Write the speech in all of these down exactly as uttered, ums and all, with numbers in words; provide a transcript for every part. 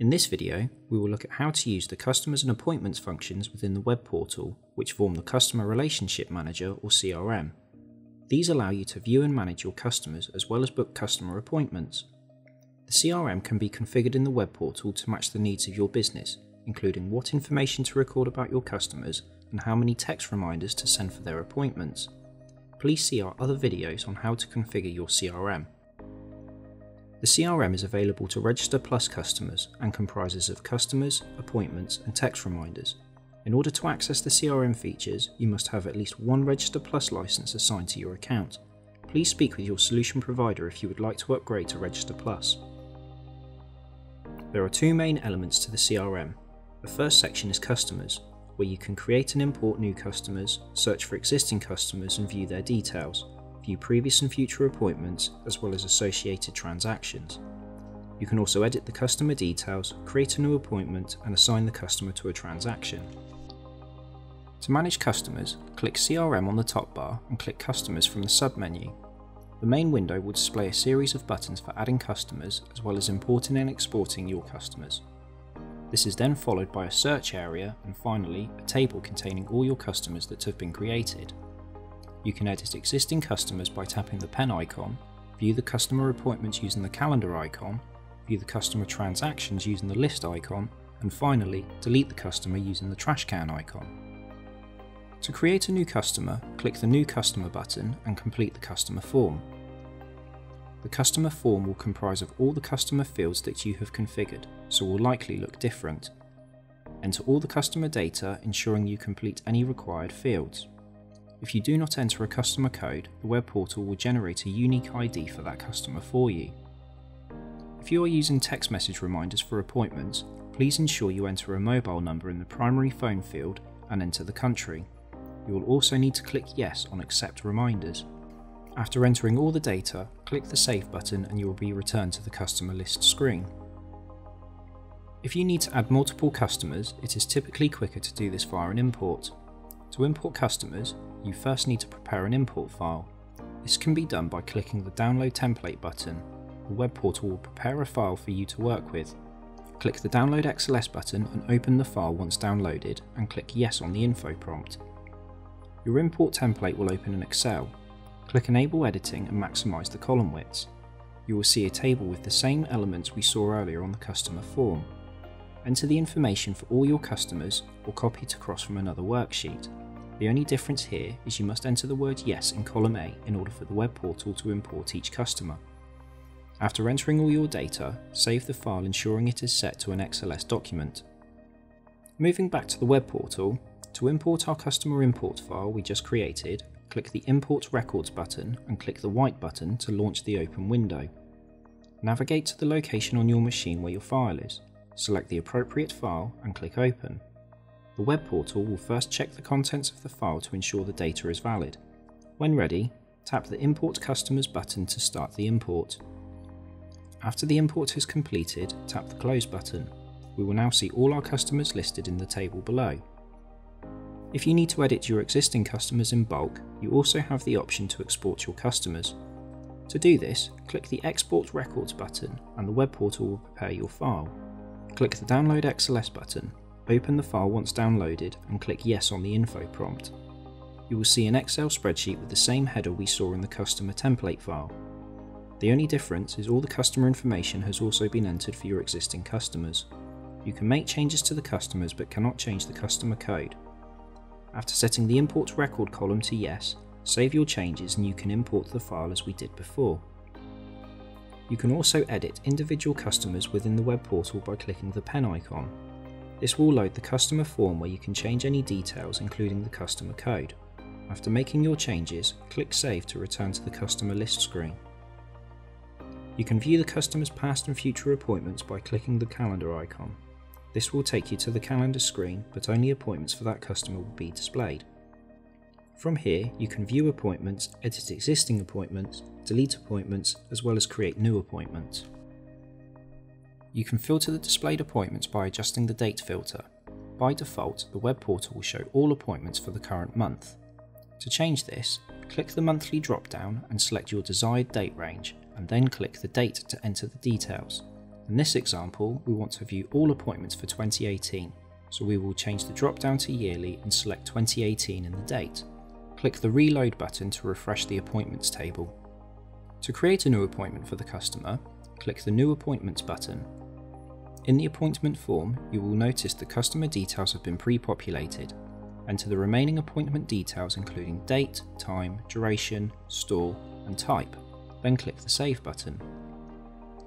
In this video, we will look at how to use the customers and appointments functions within the web portal, which form the Customer Relationship Manager or C R M. These allow you to view and manage your customers as well as book customer appointments. The C R M can be configured in the web portal to match the needs of your business, including what information to record about your customers and how many text reminders to send for their appointments. Please see our other videos on how to configure your C R M. The C R M is available to Register Plus customers and comprises of customers, appointments and text reminders. In order to access the C R M features, you must have at least one Register Plus license assigned to your account. Please speak with your solution provider if you would like to upgrade to Register Plus. There are two main elements to the C R M. The first section is customers, where you can create and import new customers, search for existing customers and view their details. View previous and future appointments, as well as associated transactions. You can also edit the customer details, create a new appointment, and assign the customer to a transaction. To manage customers, click C R M on the top bar and click Customers from the sub-menu. The main window will display a series of buttons for adding customers, as well as importing and exporting your customers. This is then followed by a search area and finally, a table containing all your customers that have been created. You can edit existing customers by tapping the pen icon, view the customer appointments using the calendar icon, view the customer transactions using the list icon, and finally, delete the customer using the trash can icon. To create a new customer, click the New Customer button and complete the customer form. The customer form will comprise of all the customer fields that you have configured, so will likely look different. Enter all the customer data, ensuring you complete any required fields. If you do not enter a customer code, the web portal will generate a unique I D for that customer for you. If you are using text message reminders for appointments, please ensure you enter a mobile number in the primary phone field and enter the country. You will also need to click yes on accept reminders. After entering all the data, click the save button and you will be returned to the customer list screen. If you need to add multiple customers, it is typically quicker to do this via an import. To import customers, you first need to prepare an import file. This can be done by clicking the Download Template button. The web portal will prepare a file for you to work with. Click the Download X L S button and open the file once downloaded and click Yes on the info prompt. Your import template will open in Excel. Click Enable Editing and maximize the column widths. You will see a table with the same elements we saw earlier on the customer form. Enter the information for all your customers or copy it across from another worksheet. The only difference here is you must enter the word yes in column A in order for the web portal to import each customer. After entering all your data, save the file ensuring it is set to an X L S document. Moving back to the web portal, to import our customer import file we just created, click the Import Records button and click the white button to launch the open window. Navigate to the location on your machine where your file is, select the appropriate file and click Open. The web portal will first check the contents of the file to ensure the data is valid. When ready, tap the Import Customers button to start the import. After the import is completed, tap the Close button. We will now see all our customers listed in the table below. If you need to edit your existing customers in bulk, you also have the option to export your customers. To do this, click the Export Records button and the web portal will prepare your file. Click the Download X L S button. Open the file once downloaded and click Yes on the info prompt. You will see an Excel spreadsheet with the same header we saw in the customer template file. The only difference is all the customer information has also been entered for your existing customers. You can make changes to the customers but cannot change the customer code. After setting the Import Record column to Yes, save your changes and you can import the file as we did before. You can also edit individual customers within the web portal by clicking the pen icon. This will load the customer form where you can change any details including the customer code. After making your changes, click Save to return to the customer list screen. You can view the customer's past and future appointments by clicking the calendar icon. This will take you to the calendar screen, but only appointments for that customer will be displayed. From here, you can view appointments, edit existing appointments, delete appointments, as well as create new appointments. You can filter the displayed appointments by adjusting the date filter. By default, the web portal will show all appointments for the current month. To change this, click the monthly drop-down and select your desired date range, and then click the date to enter the details. In this example, we want to view all appointments for twenty eighteen, so we will change the drop down to yearly and select twenty eighteen in the date. Click the reload button to refresh the appointments table. To create a new appointment for the customer, click the new appointments button. In the appointment form, you will notice the customer details have been pre-populated. Enter the remaining appointment details including date, time, duration, store and type, then click the Save button.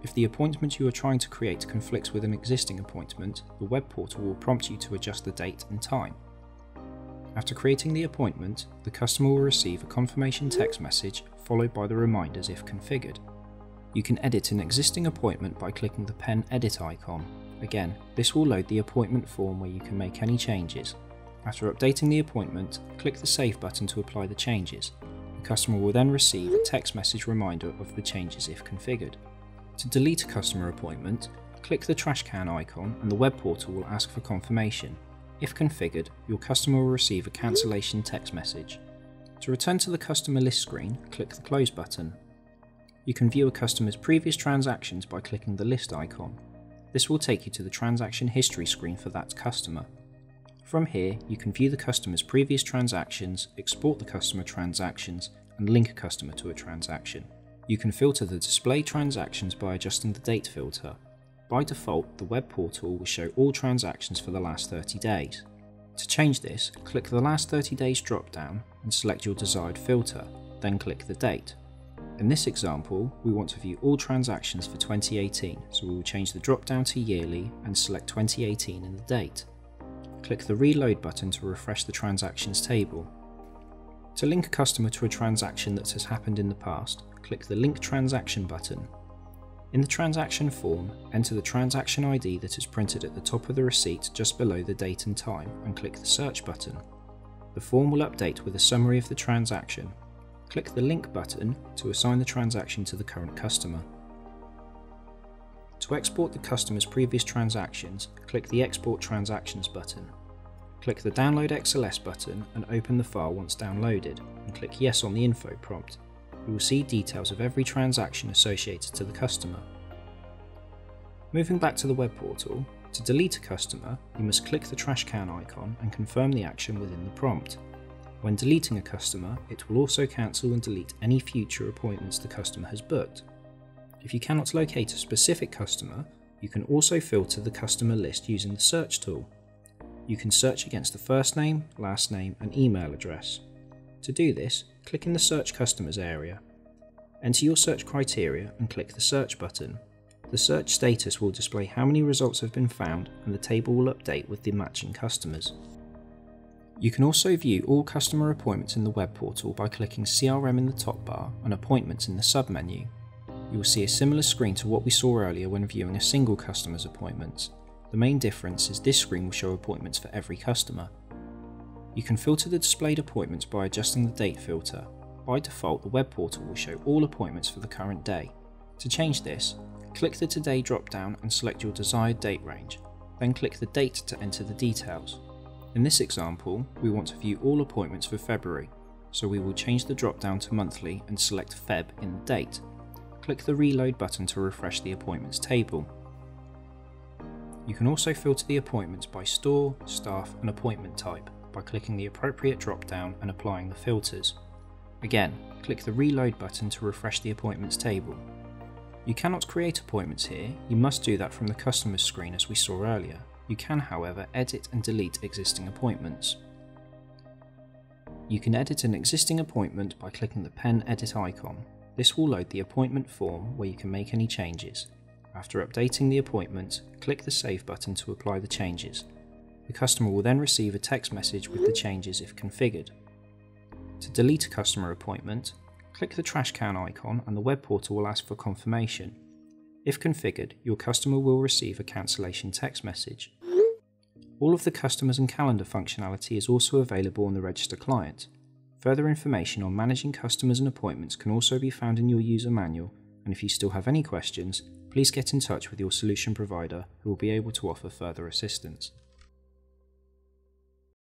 If the appointment you are trying to create conflicts with an existing appointment, the web portal will prompt you to adjust the date and time. After creating the appointment, the customer will receive a confirmation text message followed by the reminders if configured. You can edit an existing appointment by clicking the pen edit icon. Again, this will load the appointment form where you can make any changes. After updating the appointment, click the Save button to apply the changes. The customer will then receive a text message reminder of the changes if configured. To delete a customer appointment, click the trash can icon and the web portal will ask for confirmation. If configured, your customer will receive a cancellation text message. To return to the customer list screen, click the Close button. You can view a customer's previous transactions by clicking the list icon. This will take you to the transaction history screen for that customer. From here, you can view the customer's previous transactions, export the customer transactions, and link a customer to a transaction. You can filter the display transactions by adjusting the date filter. By default, the web portal will show all transactions for the last thirty days. To change this, click the last thirty days drop-down and select your desired filter, then click the date. In this example, we want to view all transactions for twenty eighteen, so we will change the drop-down to yearly and select twenty eighteen in the date. Click the reload button to refresh the transactions table. To link a customer to a transaction that has happened in the past, click the link transaction button. In the transaction form, enter the transaction I D that is printed at the top of the receipt just below the date and time and click the search button. The form will update with a summary of the transaction. Click the link button to assign the transaction to the current customer. To export the customer's previous transactions, click the Export Transactions button. Click the Download X L S button and open the file once downloaded, and click Yes on the info prompt. You will see details of every transaction associated to the customer. Moving back to the web portal, to delete a customer, you must click the trash can icon and confirm the action within the prompt. When deleting a customer, it will also cancel and delete any future appointments the customer has booked. If you cannot locate a specific customer, you can also filter the customer list using the search tool. You can search against the first name, last name and email address. To do this, click in the Search Customers area. Enter your search criteria and click the Search button. The search status will display how many results have been found and the table will update with the matching customers. You can also view all customer appointments in the web portal by clicking C R M in the top bar and Appointments in the submenu. You will see a similar screen to what we saw earlier when viewing a single customer's appointments. The main difference is this screen will show appointments for every customer. You can filter the displayed appointments by adjusting the date filter. By default, the web portal will show all appointments for the current day. To change this, click the Today drop-down and select your desired date range, then click the date to enter the details. In this example, we want to view all appointments for February, so we will change the drop-down to monthly and select Feb in the date. Click the reload button to refresh the appointments table. You can also filter the appointments by store, staff and appointment type by clicking the appropriate drop-down and applying the filters. Again, click the reload button to refresh the appointments table. You cannot create appointments here, you must do that from the customer's screen as we saw earlier. You can, however, edit and delete existing appointments. You can edit an existing appointment by clicking the pen edit icon. This will load the appointment form where you can make any changes. After updating the appointment, click the Save button to apply the changes. The customer will then receive a text message with the changes if configured. To delete a customer appointment, click the trash can icon and the web portal will ask for confirmation. If configured, your customer will receive a cancellation text message. All of the customers and calendar functionality is also available on the Register client. Further information on managing customers and appointments can also be found in your user manual, and if you still have any questions, please get in touch with your solution provider who will be able to offer further assistance.